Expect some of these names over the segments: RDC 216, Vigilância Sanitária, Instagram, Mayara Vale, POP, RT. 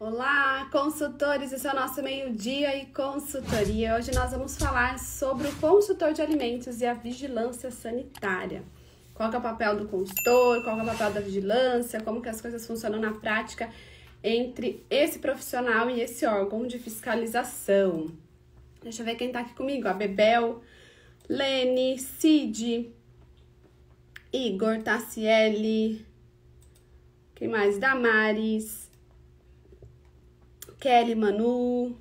Olá, consultores! Esse é o nosso meio-dia e consultoria. Hoje nós vamos falar sobre o consultor de alimentos e a vigilância sanitária. Qual que é o papel do consultor, qual que é o papel da vigilância, como que as coisas funcionam na prática entre esse profissional e esse órgão de fiscalização. Deixa eu ver quem tá aqui comigo, a Bebel, Lene, Cid, Igor, Tassiele, quem mais? Damares, Kelly, Manu,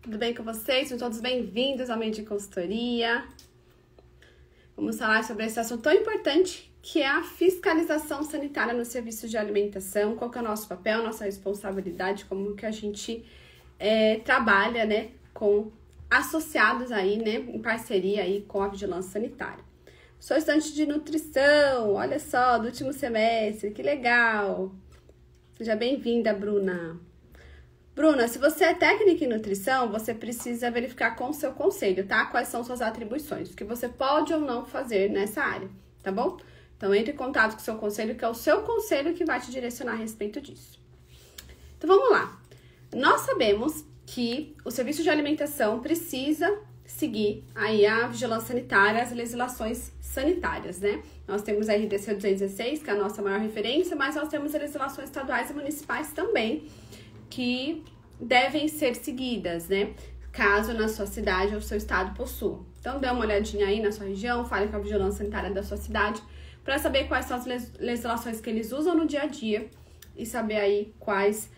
tudo bem com vocês? Sejam todos bem-vindos ao Meio de Consultoria. Vamos falar sobre esse assunto tão importante que é a fiscalização sanitária nos serviços de alimentação. Qual que é o nosso papel, nossa responsabilidade, como que a gente trabalha, né, com associados aí, né, em parceria aí com a vigilância sanitária. Sou estudante de nutrição, olha só, do último semestre, que legal! Seja bem-vinda, Bruna. Bruna, se você é técnica em nutrição, você precisa verificar com o seu conselho, tá? Quais são suas atribuições, o que você pode ou não fazer nessa área, tá bom? Então, entre em contato com o seu conselho, que é o seu conselho que vai te direcionar a respeito disso. Então, vamos lá. Nós sabemos que o serviço de alimentação precisa seguir aí a vigilância sanitária, as legislações sanitárias, né? Nós temos a RDC 216, que é a nossa maior referência, mas nós temos as legislações estaduais e municipais também, que devem ser seguidas, né? Caso na sua cidade ou seu estado possua. Então, dê uma olhadinha aí na sua região, fale com a vigilância sanitária da sua cidade para saber quais são as legislações que eles usam no dia a dia e saber aí quais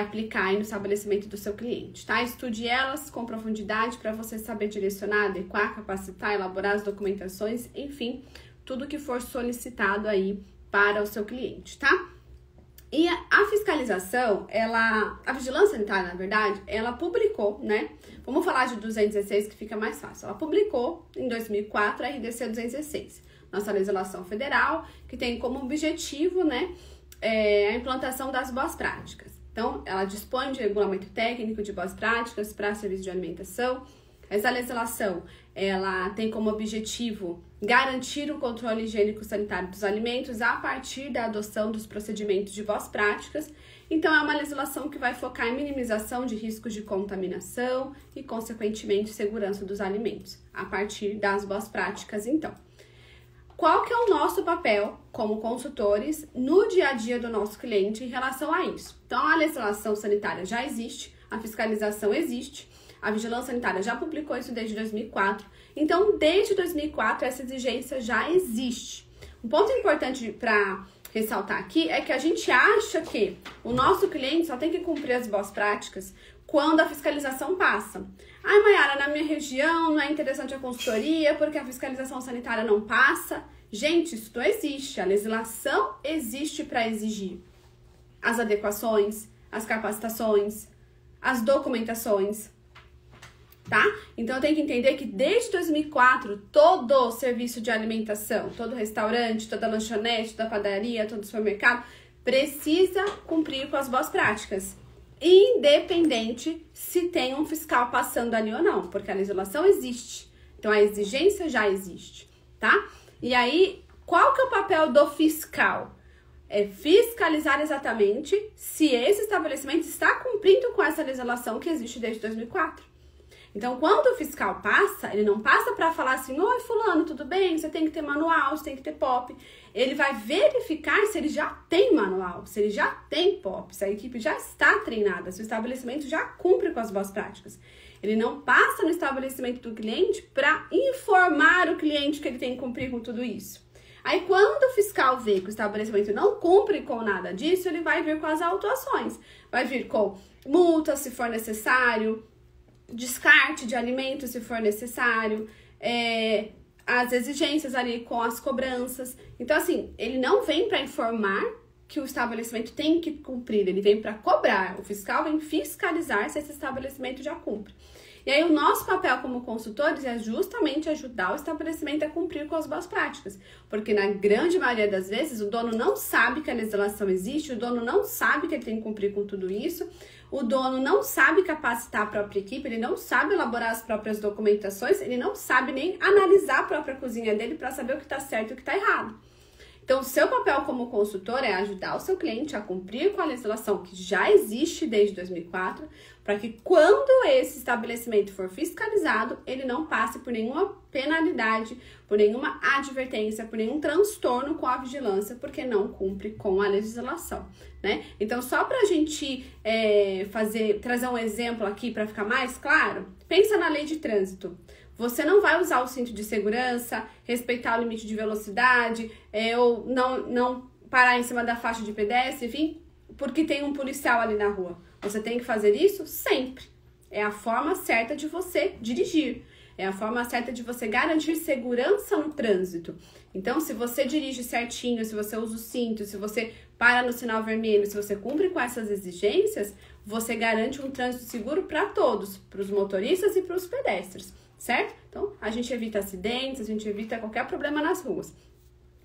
aplicar aí no estabelecimento do seu cliente, tá? Estude elas com profundidade para você saber direcionar, adequar, capacitar, elaborar as documentações, enfim, tudo que for solicitado aí para o seu cliente, tá? E a fiscalização, a vigilância sanitária, na verdade, ela publicou, né? Vamos falar de 216 que fica mais fácil. Ela publicou em 2004 a RDC 216, nossa legislação federal, que tem como objetivo, né, a implantação das boas práticas. Então, ela dispõe de regulamento técnico de boas práticas para serviço de alimentação. Essa legislação, ela tem como objetivo garantir o controle higiênico-sanitário dos alimentos a partir da adoção dos procedimentos de boas práticas. Então, é uma legislação que vai focar em minimização de riscos de contaminação e, consequentemente, segurança dos alimentos, a partir das boas práticas, então. Qual que é o nosso papel como consultores no dia a dia do nosso cliente em relação a isso? Então, a legislação sanitária já existe, a fiscalização existe, a vigilância sanitária já publicou isso desde 2004. Então, desde 2004, essa exigência já existe. Um ponto importante para ressaltar aqui é que a gente acha que o nosso cliente só tem que cumprir as boas práticas quando a fiscalização passa. Ai, Mayara, na minha região não é interessante a consultoria porque a fiscalização sanitária não passa. Gente, isso não existe. A legislação existe para exigir as adequações, as capacitações, as documentações, tá? Então, tem que entender que desde 2004, todo serviço de alimentação, todo restaurante, toda lanchonete, toda padaria, todo supermercado, precisa cumprir com as boas práticas, independente se tem um fiscal passando ali ou não, porque a legislação existe. Então, a exigência já existe, tá? E aí, qual que é o papel do fiscal? É fiscalizar exatamente se esse estabelecimento está cumprindo com essa legislação que existe desde 2004. Então, quando o fiscal passa, ele não passa para falar assim, oi, fulano, tudo bem? Você tem que ter manual, você tem que ter POP. Ele vai verificar se ele já tem manual, se ele já tem POP, se a equipe já está treinada, se o estabelecimento já cumpre com as boas práticas. Ele não passa no estabelecimento do cliente para informar o cliente que ele tem que cumprir com tudo isso. Aí, quando o fiscal vê que o estabelecimento não cumpre com nada disso, ele vai vir com as autuações. Vai vir com multa, se for necessário, descarte de alimentos, se for necessário, as exigências ali com as cobranças. Então, assim, ele não vem para informar que o estabelecimento tem que cumprir, ele vem para cobrar. O fiscal vem fiscalizar se esse estabelecimento já cumpre. E aí, o nosso papel como consultores é justamente ajudar o estabelecimento a cumprir com as boas práticas. Porque, na grande maioria das vezes, o dono não sabe que a legislação existe, o dono não sabe que ele tem que cumprir com tudo isso, o dono não sabe capacitar a própria equipe, ele não sabe elaborar as próprias documentações, ele não sabe nem analisar a própria cozinha dele para saber o que está certo e o que está errado. Então, seu papel como consultor é ajudar o seu cliente a cumprir com a legislação que já existe desde 2004, para que quando esse estabelecimento for fiscalizado, ele não passe por nenhuma penalidade, por nenhuma advertência, por nenhum transtorno com a vigilância, porque não cumpre com a legislação, né? Então, só para a gente trazer um exemplo aqui para ficar mais claro, pensa na lei de trânsito. Você não vai usar o cinto de segurança, respeitar o limite de velocidade, ou não parar em cima da faixa de pedestre, enfim, porque tem um policial ali na rua. Você tem que fazer isso sempre. É a forma certa de você dirigir. É a forma certa de você garantir segurança no trânsito. Então, se você dirige certinho, se você usa o cinto, se você para no sinal vermelho, se você cumpre com essas exigências, você garante um trânsito seguro para todos, para os motoristas e para os pedestres, certo? Então, a gente evita acidentes, a gente evita qualquer problema nas ruas.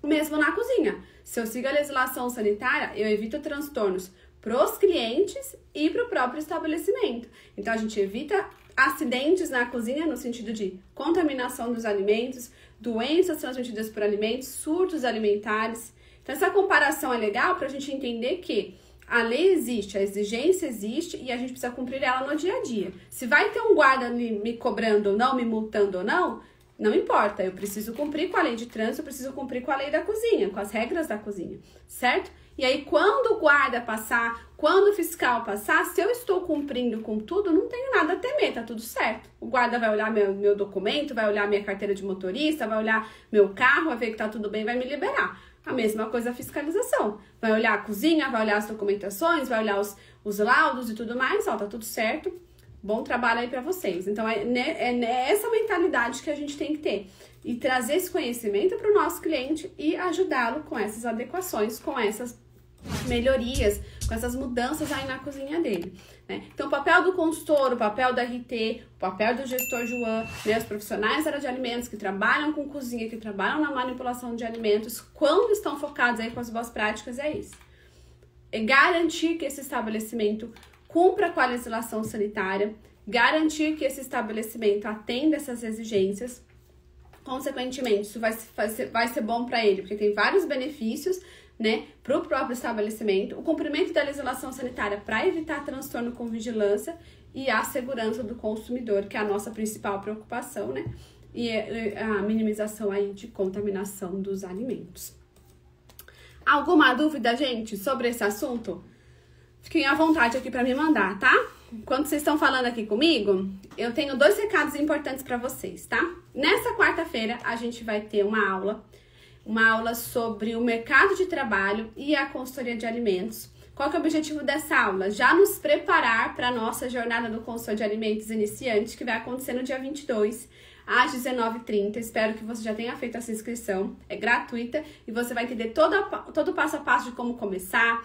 Mesmo na cozinha. Se eu sigo a legislação sanitária, eu evito transtornos para os clientes e para o próprio estabelecimento. Então, a gente evita acidentes na cozinha no sentido de contaminação dos alimentos, doenças transmitidas por alimentos, surtos alimentares. Então, essa comparação é legal para a gente entender que a lei existe, a exigência existe e a gente precisa cumprir ela no dia a dia. Se vai ter um guarda me cobrando ou não, me multando ou não, não importa. Eu preciso cumprir com a lei de trânsito, eu preciso cumprir com a lei da cozinha, com as regras da cozinha, certo? E aí, quando o guarda passar, quando o fiscal passar, se eu estou cumprindo com tudo, não tenho nada a temer, tá tudo certo. O guarda vai olhar meu documento, vai olhar minha carteira de motorista, vai olhar meu carro, vai ver que tá tudo bem, vai me liberar. A mesma coisa a fiscalização. Vai olhar a cozinha, vai olhar as documentações, vai olhar os laudos e tudo mais, ó, tá tudo certo. Bom trabalho aí pra vocês. Então, é essa mentalidade que a gente tem que ter. E trazer esse conhecimento para o nosso cliente e ajudá-lo com essas adequações, com essas melhorias, com essas mudanças aí na cozinha dele, né? Então, o papel do consultor, o papel da RT, o papel do gestor João, né? Os profissionais da área de alimentos que trabalham com cozinha, que trabalham na manipulação de alimentos, quando estão focados aí com as boas práticas, é isso. É garantir que esse estabelecimento cumpra com a legislação sanitária, garantir que esse estabelecimento atenda essas exigências. Consequentemente, isso vai ser bom para ele, porque tem vários benefícios, né, para o próprio estabelecimento, o cumprimento da legislação sanitária para evitar transtorno com vigilância e a segurança do consumidor, que é a nossa principal preocupação, né, e a minimização aí de contaminação dos alimentos. Alguma dúvida, gente, sobre esse assunto? Fiquem à vontade aqui para me mandar, tá? Enquanto vocês estão falando aqui comigo, eu tenho dois recados importantes para vocês, tá? Nessa quarta-feira, a gente vai ter uma aula sobre o mercado de trabalho e a consultoria de alimentos. Qual que é o objetivo dessa aula? Já nos preparar para a nossa jornada do consultor de alimentos iniciante, que vai acontecer no dia 22, às 19h30. Espero que você já tenha feito essa inscrição. É gratuita e você vai entender todo o passo a passo de como começar,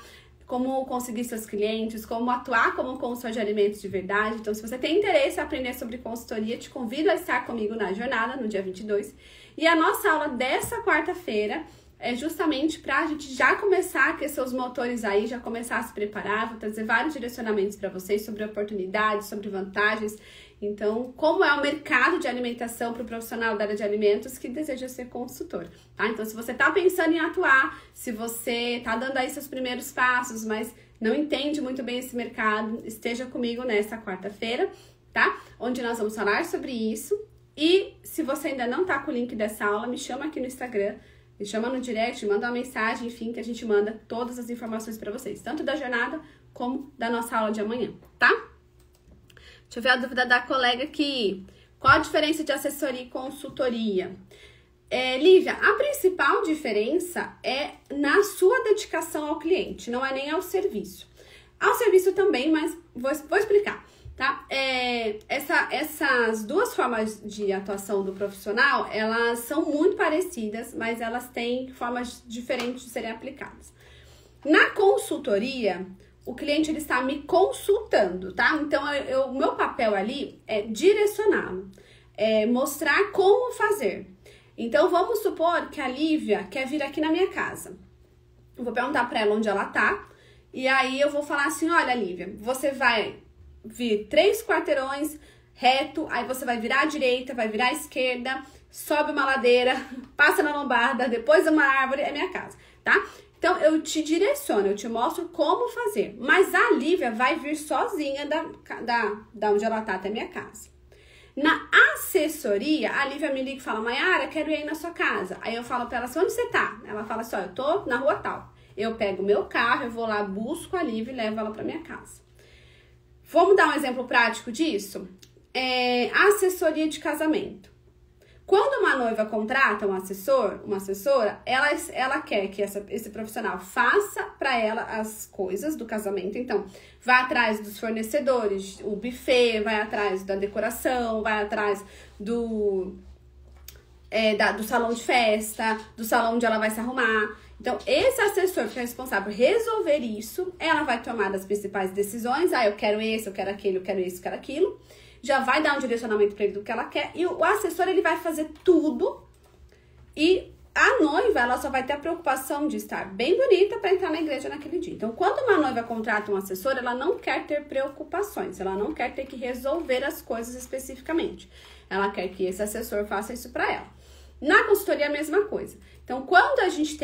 como conseguir seus clientes, como atuar como consultor de alimentos de verdade. Então, se você tem interesse em aprender sobre consultoria, te convido a estar comigo na jornada, no dia 22. E a nossa aula dessa quarta-feira é justamente para a gente já começar a aquecer os motores aí, já começar a se preparar. Vou trazer vários direcionamentos para vocês sobre oportunidades, sobre vantagens. Então, como é o mercado de alimentação para o profissional da área de alimentos que deseja ser consultor, tá? Então, se você está pensando em atuar, se você está dando aí seus primeiros passos, mas não entende muito bem esse mercado, esteja comigo nessa quarta-feira, tá? Onde nós vamos falar sobre isso. E se você ainda não está com o link dessa aula, me chama aqui no Instagram, me chama no direct, manda uma mensagem, enfim, que a gente manda todas as informações para vocês, tanto da jornada como da nossa aula de amanhã, tá? Deixa eu ver a dúvida da colega aqui. Qual a diferença de assessoria e consultoria? Lívia, a principal diferença é na sua dedicação ao cliente, não é nem ao serviço. Ao serviço também, mas vou explicar, tá? Essas duas formas de atuação do profissional, elas são muito parecidas, mas elas têm formas diferentes de serem aplicadas. Na consultoria, o cliente ele está me consultando, tá? Então, o meu papel ali é direcioná-lo, é mostrar como fazer. Então, vamos supor que a Lívia quer vir aqui na minha casa. Eu vou perguntar para ela onde ela tá, e aí eu vou falar assim, olha, Lívia, você vai vir 3 quarteirões reto, aí você vai virar à direita, vai virar à esquerda, sobe uma ladeira, passa na lombarda, depois uma árvore, é minha casa, tá? Então, eu te direciono, eu te mostro como fazer. Mas a Lívia vai vir sozinha da onde ela tá até a minha casa. Na assessoria, a Lívia me liga e fala, Mayara, quero ir aí na sua casa. Aí eu falo pra ela assim, onde você tá? Ela fala assim, ó, eu tô na rua tal. Eu pego o meu carro, eu vou lá, busco a Lívia e levo ela pra minha casa. Vamos dar um exemplo prático disso? Assessoria de casamento. Quando uma noiva contrata um assessor, uma assessora, ela quer que esse profissional faça para ela as coisas do casamento. Então, vai atrás dos fornecedores, o buffet, vai atrás da decoração, vai atrás do salão de festa, do salão onde ela vai se arrumar. Então, esse assessor que é responsável por resolver isso, ela vai tomar as principais decisões. Ah, eu quero esse, eu quero aquele, eu quero isso, eu quero aquilo. Já vai dar um direcionamento para ele do que ela quer. E o assessor, ele vai fazer tudo. E a noiva, ela só vai ter a preocupação de estar bem bonita para entrar na igreja naquele dia. Então, quando uma noiva contrata um assessor, ela não quer ter preocupações. Ela não quer ter que resolver as coisas especificamente. Ela quer que esse assessor faça isso para ela. Na consultoria, a mesma coisa. Então, quando a gente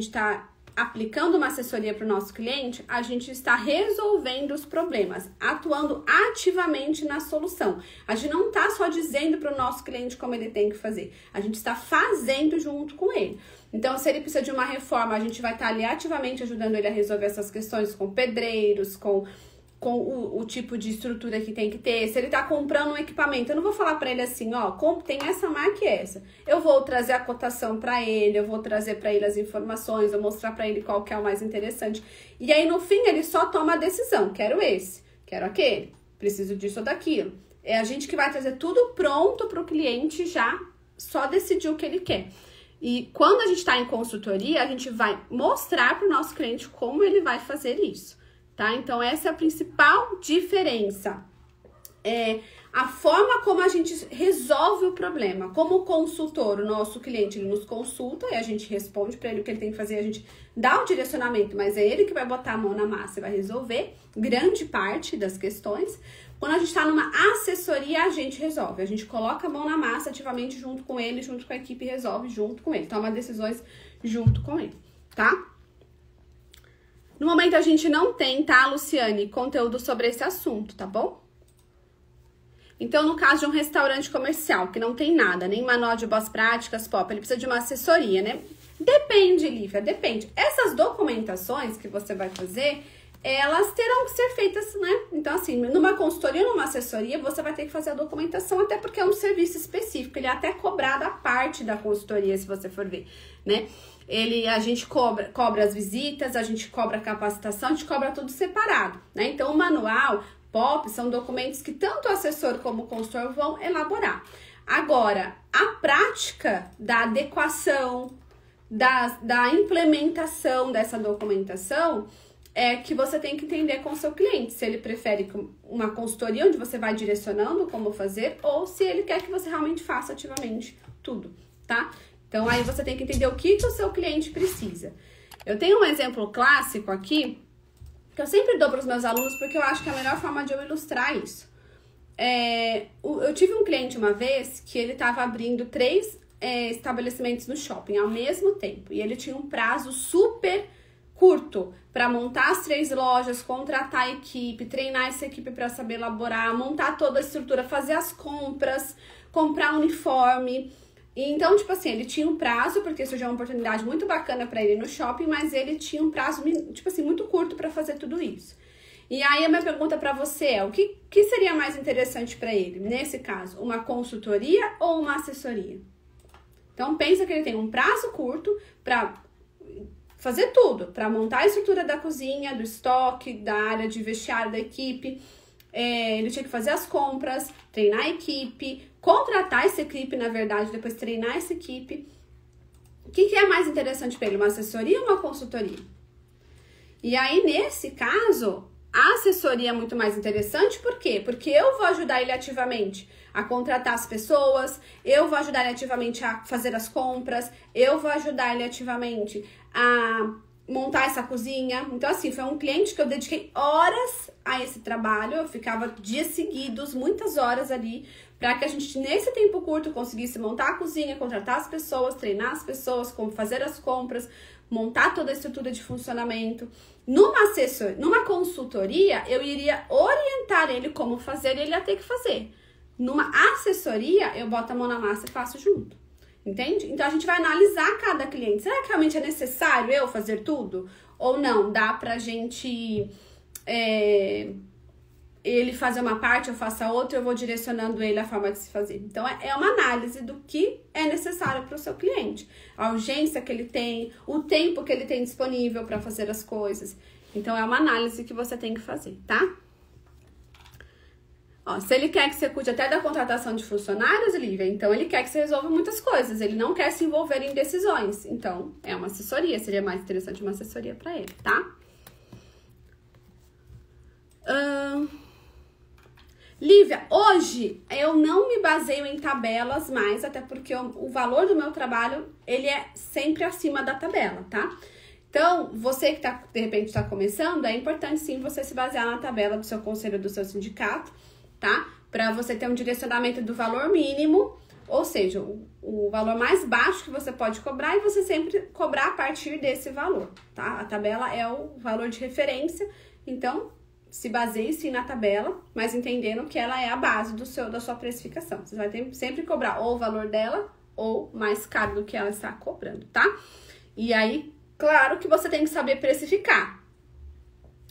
está aplicando uma assessoria para o nosso cliente, a gente está resolvendo os problemas, atuando ativamente na solução. A gente não está só dizendo para o nosso cliente como ele tem que fazer, a gente está fazendo junto com ele. Então, se ele precisa de uma reforma, a gente vai estar ali ativamente ajudando ele a resolver essas questões com pedreiros, com o tipo de estrutura que tem que ter. Se ele tá comprando um equipamento, eu não vou falar pra ele assim, ó, tem essa marca e essa. Eu vou trazer a cotação pra ele, eu vou trazer pra ele as informações, eu mostrar pra ele qual que é o mais interessante. E aí, no fim, ele só toma a decisão. Quero esse, quero aquele, preciso disso ou daquilo. É a gente que vai trazer tudo pronto pro cliente já só decidir o que ele quer. E quando a gente tá em consultoria, a gente vai mostrar pro nosso cliente como ele vai fazer isso. Tá? Então, essa é a principal diferença, a forma como a gente resolve o problema. Como consultor, o nosso cliente, ele nos consulta e a gente responde para ele o que ele tem que fazer, a gente dá o direcionamento, mas é ele que vai botar a mão na massa e vai resolver grande parte das questões. Quando a gente está numa assessoria, a gente resolve, a gente coloca a mão na massa ativamente junto com ele, junto com a equipe, resolve junto com ele, toma decisões junto com ele, tá? No momento, a gente não tem, tá, Luciane, conteúdo sobre esse assunto, tá bom? Então, no caso de um restaurante comercial, que não tem nada, nem manual de boas práticas, POP, ele precisa de uma assessoria, né? Depende, Lívia, depende. Essas documentações que você vai fazer, elas terão que ser feitas, né? Então, assim, numa consultoria, numa assessoria, você vai ter que fazer a documentação, até porque é um serviço específico, ele é até cobrado à parte da consultoria, se você for ver, né? A gente cobra as visitas, a gente cobra a capacitação, a gente cobra tudo separado, né? Então, o manual, POP, são documentos que tanto o assessor como o consultor vão elaborar. Agora, a prática da adequação, da implementação dessa documentação é que você tem que entender com o seu cliente, se ele prefere uma consultoria onde você vai direcionando como fazer ou se ele quer que você realmente faça ativamente tudo, tá? Então, aí você tem que entender o que o seu cliente precisa. Eu tenho um exemplo clássico aqui, que eu sempre dou para os meus alunos, porque eu acho que é a melhor forma de eu ilustrar isso. Eu tive um cliente uma vez que ele estava abrindo 3 estabelecimentos no shopping ao mesmo tempo. E ele tinha um prazo super curto para montar as 3 lojas, contratar a equipe, treinar essa equipe para saber elaborar, montar toda a estrutura, fazer as compras, comprar uniforme. Então, tipo assim, ele tinha um prazo, porque surgiu uma oportunidade muito bacana pra ele no shopping, mas ele tinha um prazo, tipo assim, muito curto pra fazer tudo isso. E aí, a minha pergunta pra você é, o que seria mais interessante pra ele, nesse caso? Uma consultoria ou uma assessoria? Então, pensa que ele tem um prazo curto pra fazer tudo, pra montar a estrutura da cozinha, do estoque, da área de vestiário da equipe. Ele tinha que fazer as compras, treinar a equipe, contratar essa equipe, na verdade, depois treinar essa equipe. O que é mais interessante para ele? Uma assessoria ou uma consultoria? E aí, nesse caso, a assessoria é muito mais interessante, por quê? Porque eu vou ajudar ele ativamente a contratar as pessoas, eu vou ajudar ele ativamente a fazer as compras, eu vou ajudar ele ativamente a montar essa cozinha. Então, assim, foi um cliente que eu dediquei horas a esse trabalho. Eu ficava dias seguidos, muitas horas ali, para que a gente, nesse tempo curto, conseguisse montar a cozinha, contratar as pessoas, treinar as pessoas, fazer as compras, montar toda a estrutura de funcionamento. Numa consultoria, eu iria orientar ele como fazer e ele ia ter que fazer. Numa assessoria, eu boto a mão na massa e faço junto. Entende? Então, a gente vai analisar cada cliente. Será que realmente é necessário eu fazer tudo? Ou não? Dá pra gente... ele fazer uma parte, eu faço a outra, eu vou direcionando ele a forma de se fazer. Então, é uma análise do que é necessário para o seu cliente. A urgência que ele tem, o tempo que ele tem disponível para fazer as coisas. Então, é uma análise que você tem que fazer, tá? Ó, se ele quer que você cuide até da contratação de funcionários, Lívia, então ele quer que você resolva muitas coisas. Ele não quer se envolver em decisões. Então, é uma assessoria. Seria mais interessante uma assessoria para ele, tá? Lívia, hoje eu não me baseio em tabelas mais, até porque o valor do meu trabalho, ele é sempre acima da tabela, tá? Então, você que tá, de repente está começando, é importante sim você se basear na tabela do seu conselho, do seu sindicato, tá? Para você ter um direcionamento do valor mínimo, ou seja, o valor mais baixo que você pode cobrar e você sempre cobrar a partir desse valor, tá? A tabela é o valor de referência, então... se baseie sim na tabela, mas entendendo que ela é a base da sua precificação. Você vai sempre cobrar ou o valor dela ou mais caro do que ela está cobrando, tá? E aí, claro que você tem que saber precificar.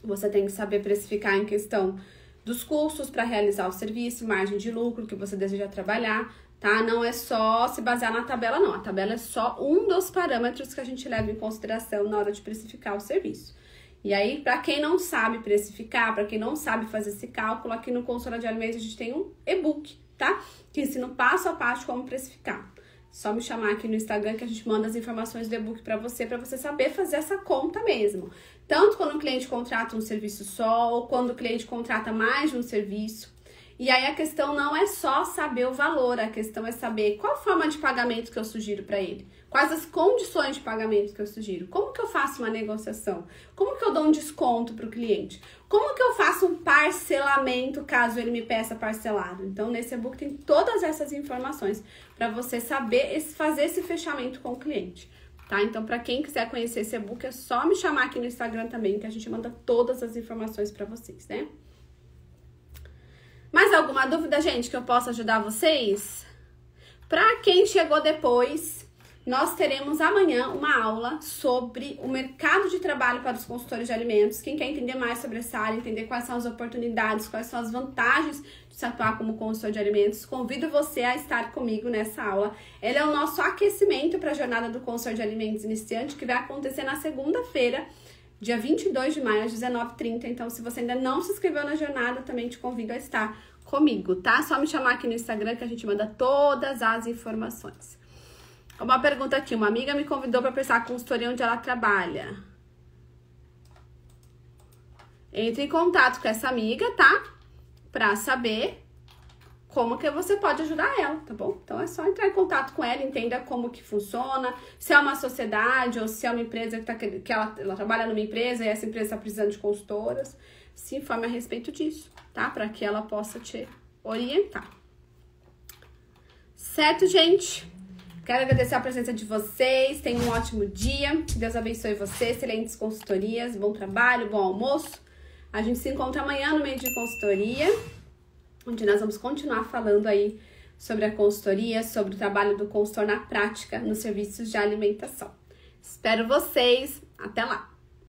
Você tem que saber precificar em questão dos custos para realizar o serviço, margem de lucro que você deseja trabalhar, tá? Não é só se basear na tabela, não. A tabela é só um dos parâmetros que a gente leva em consideração na hora de precificar o serviço. E aí, para quem não sabe precificar, para quem não sabe fazer esse cálculo, aqui no Consultora de Alimentos a gente tem um e-book, tá? Que ensina passo a passo como precificar. Só me chamar aqui no Instagram que a gente manda as informações do e-book para você saber fazer essa conta mesmo. Tanto quando o cliente contrata um serviço só, ou quando o cliente contrata mais de um serviço. E aí, a questão não é só saber o valor, a questão é saber qual forma de pagamento que eu sugiro para ele. Quais as condições de pagamento que eu sugiro. Como que eu faço uma negociação? Como que eu dou um desconto para o cliente? Como que eu faço um parcelamento caso ele me peça parcelado? Então, nesse e-book tem todas essas informações para você saber fazer esse fechamento com o cliente. Tá? Então, para quem quiser conhecer esse e-book, é só me chamar aqui no Instagram também, que a gente manda todas as informações para vocês, né? Mais alguma dúvida, gente, que eu possa ajudar vocês? Para quem chegou depois, nós teremos amanhã uma aula sobre o mercado de trabalho para os consultores de alimentos. Quem quer entender mais sobre essa área, entender quais são as oportunidades, quais são as vantagens de se atuar como consultor de alimentos, convido você a estar comigo nessa aula. Ela é o nosso aquecimento para a jornada do consultor de alimentos iniciante, que vai acontecer na segunda-feira, dia 22 de maio, às 19h30. Então, se você ainda não se inscreveu na jornada, também te convido a estar comigo, tá? Só me chamar aqui no Instagram que a gente manda todas as informações. Uma pergunta aqui. Uma amiga me convidou para pensar a consultoria onde ela trabalha. Entre em contato com essa amiga, tá? Pra saber como que você pode ajudar ela, tá bom? Então, é só entrar em contato com ela, entenda como que funciona, se é uma sociedade ou se é uma empresa que ela trabalha numa empresa e essa empresa está precisando de consultoras, se informe a respeito disso, tá? Para que ela possa te orientar. Certo, gente? Quero agradecer a presença de vocês, tenham um ótimo dia, que Deus abençoe vocês, excelentes consultorias, bom trabalho, bom almoço. A gente se encontra amanhã no meio de consultoria, onde nós vamos continuar falando aí sobre a consultoria, sobre o trabalho do consultor na prática, nos serviços de alimentação. Espero vocês, até lá!